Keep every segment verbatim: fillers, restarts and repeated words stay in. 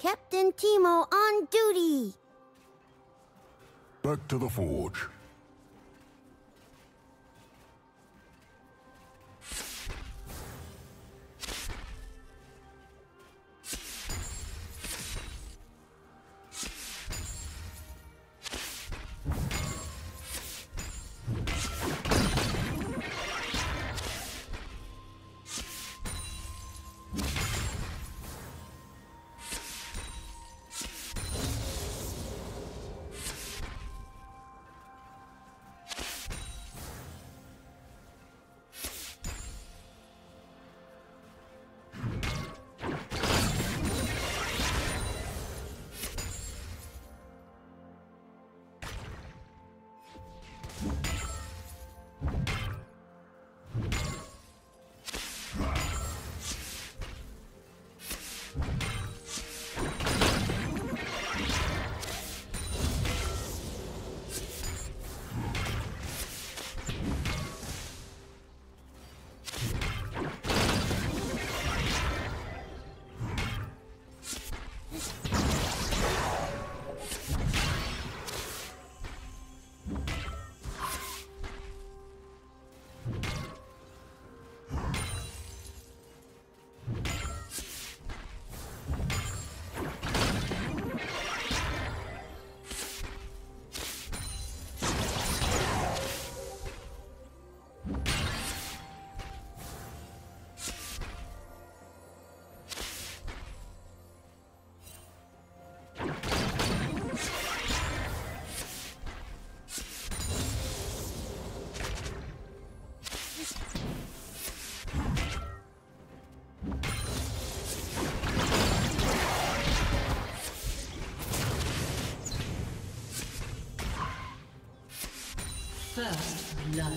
Captain Teemo on duty! Back to the forge. First blood.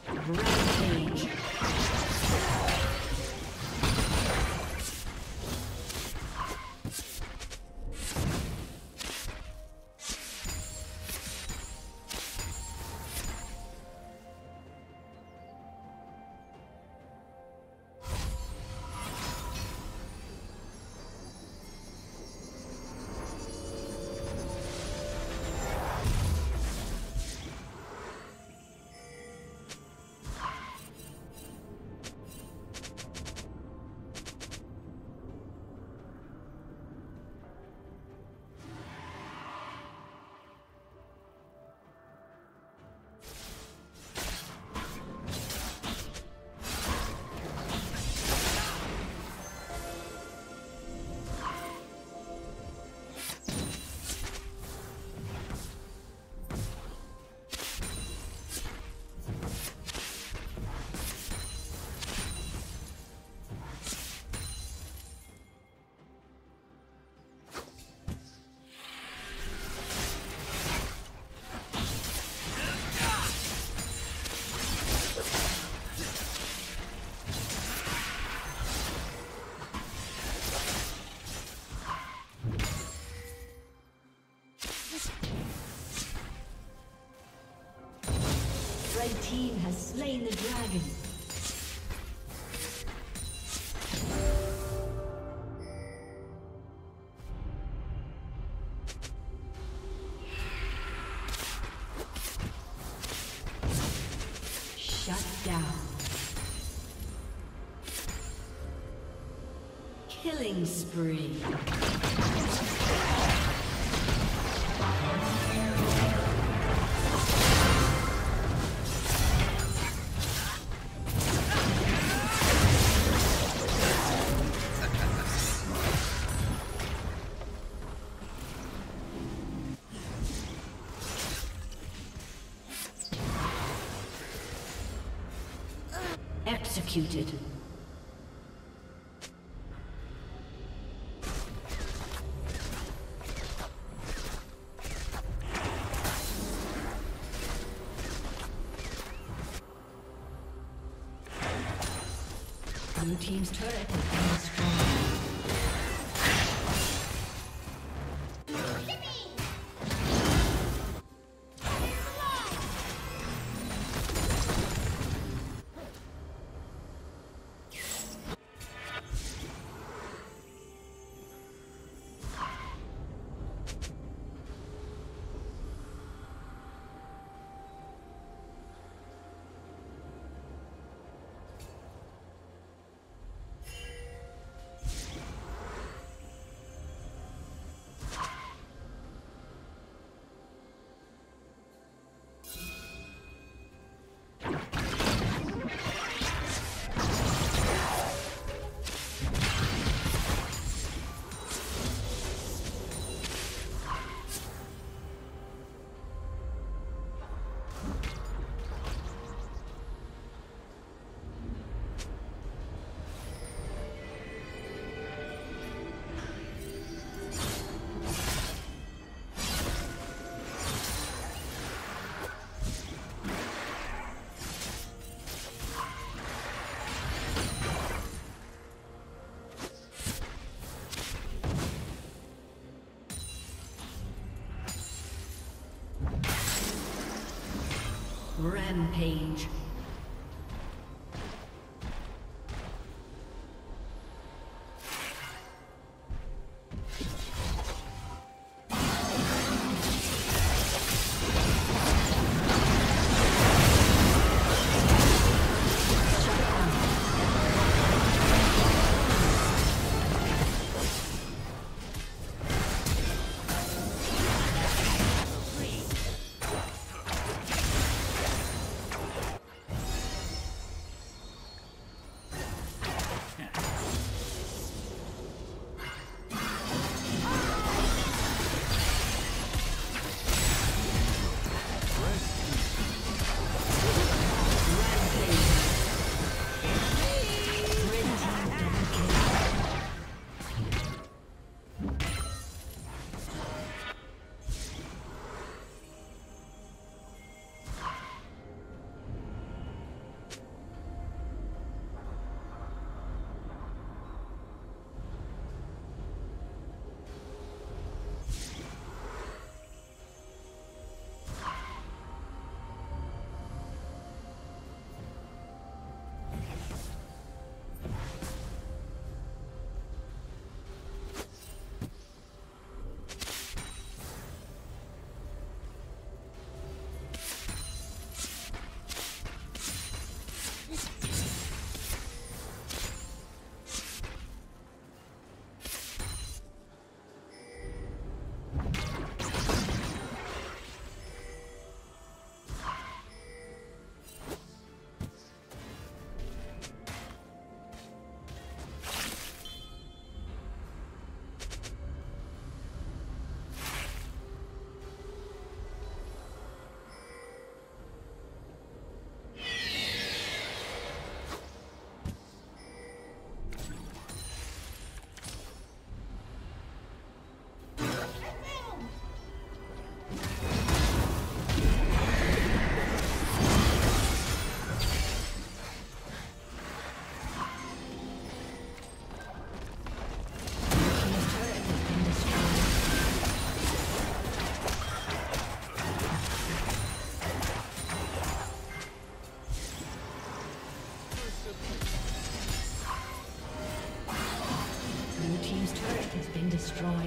Rampage. The team has slain the dragon. Shut down. Killing spree. Executed. Blue team's turret has been destroyed. Rampage. Destroyed.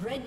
Red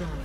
destroyed.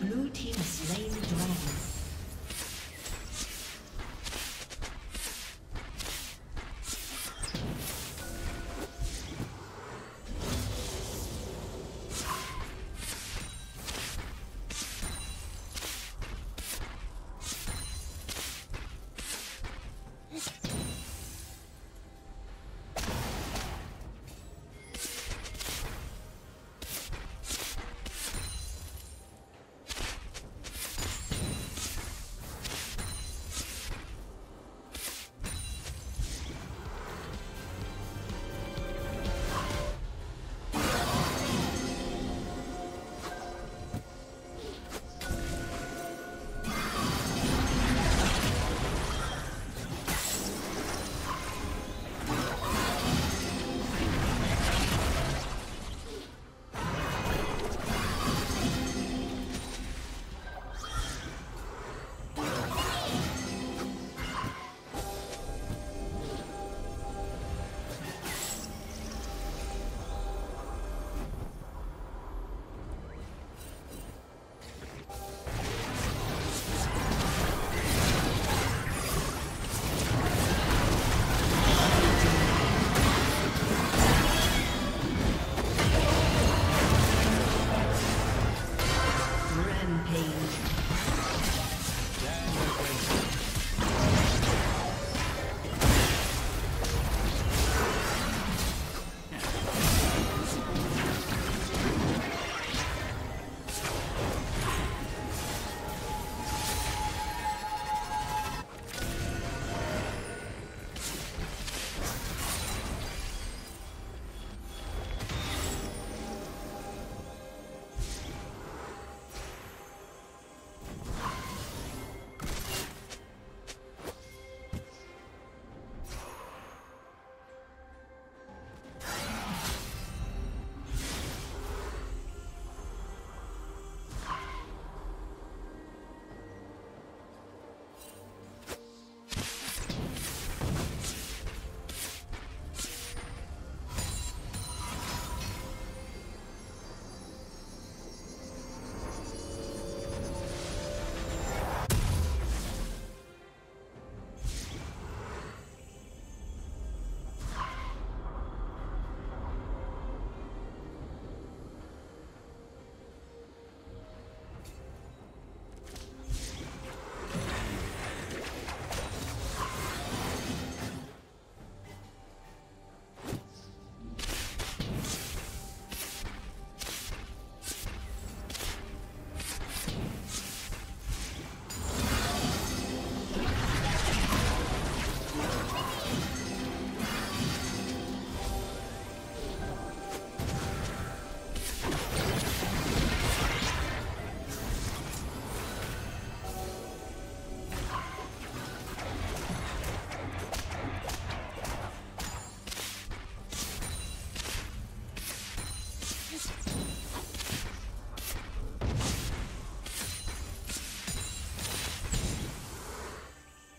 Blue team has slain the dragon.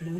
Blue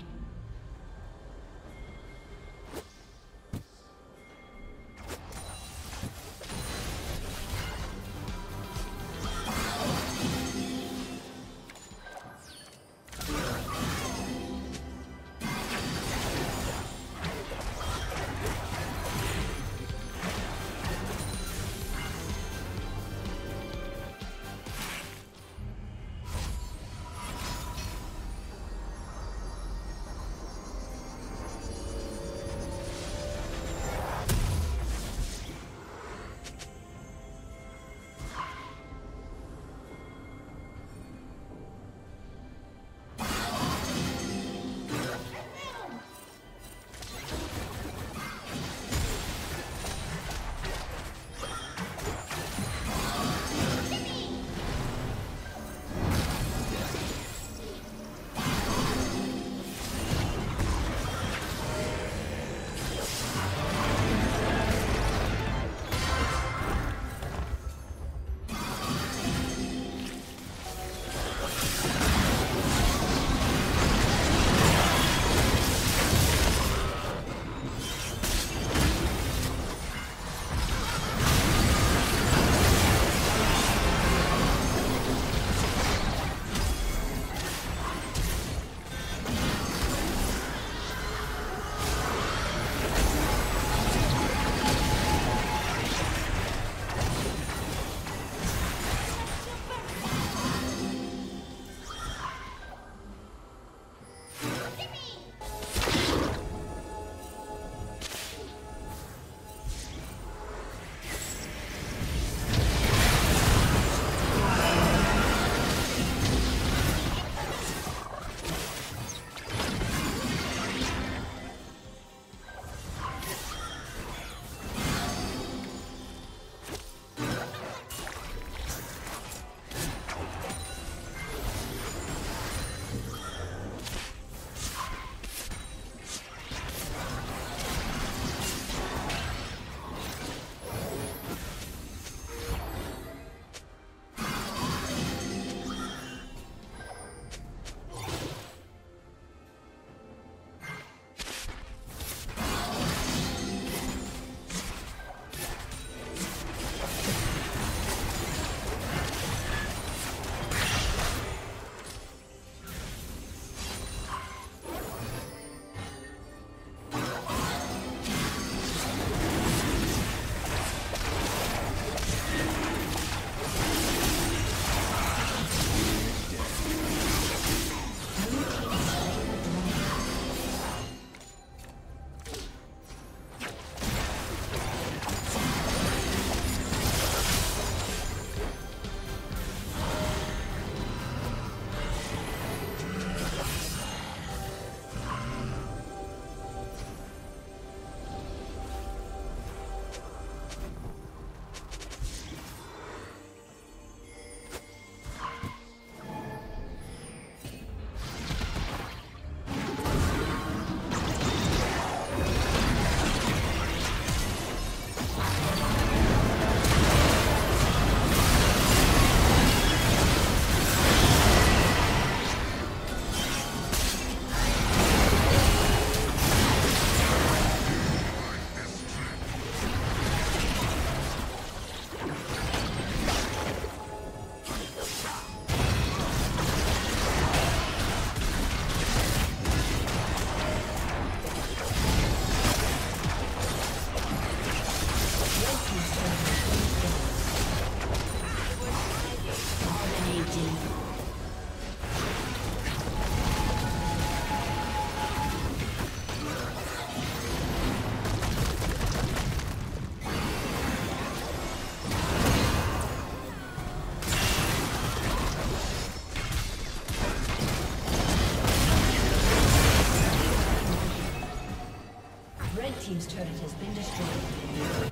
team's turret has been destroyed.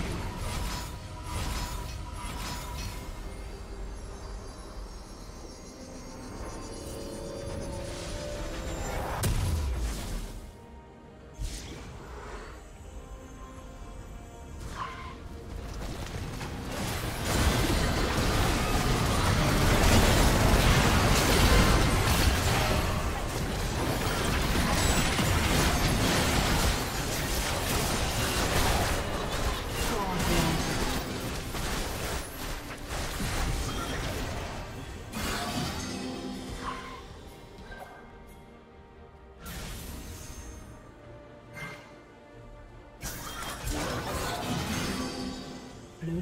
Blue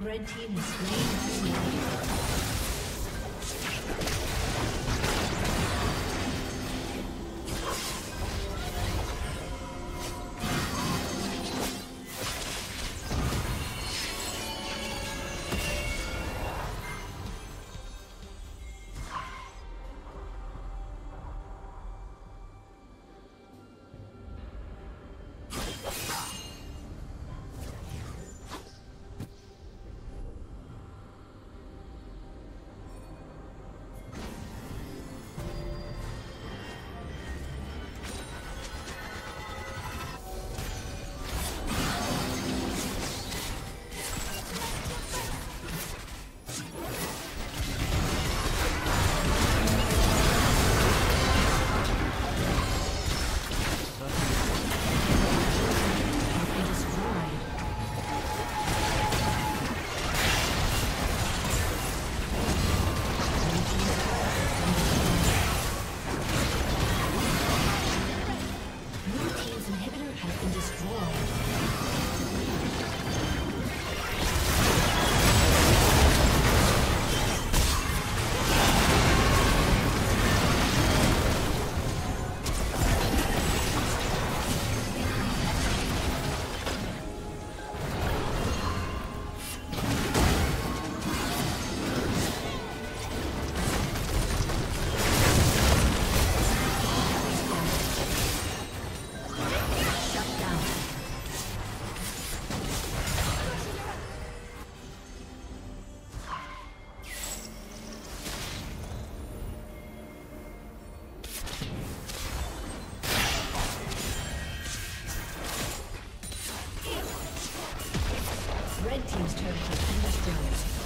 Red team is slain. Red team's turret has been destroyed.